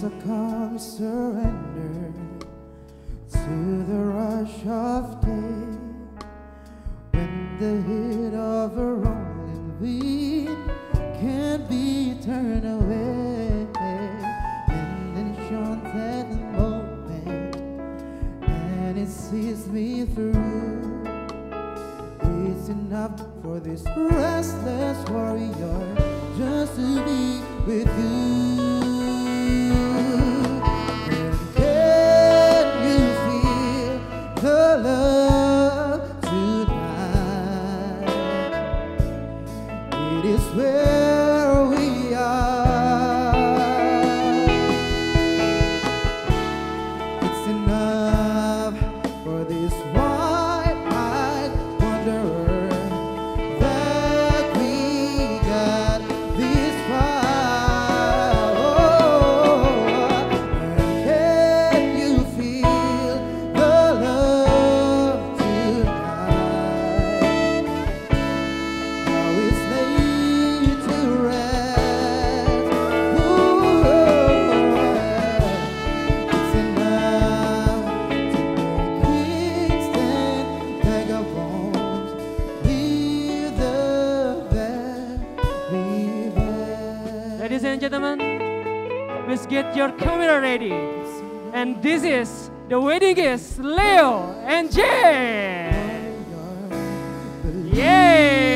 succumb, surrender to the rush of day. When the hit of a rolling wind can't be turned away, and then shines at the moment, and it sees me through. It's enough for this restless warrior just to be with you. Ladies and gentlemen, let's get your camera ready. And this is the wedding guests, Leo and Jay. Yay!